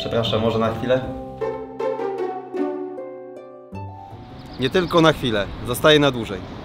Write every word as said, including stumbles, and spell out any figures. Przepraszam, może na chwilę? Nie tylko na chwilę, zostaję na dłużej.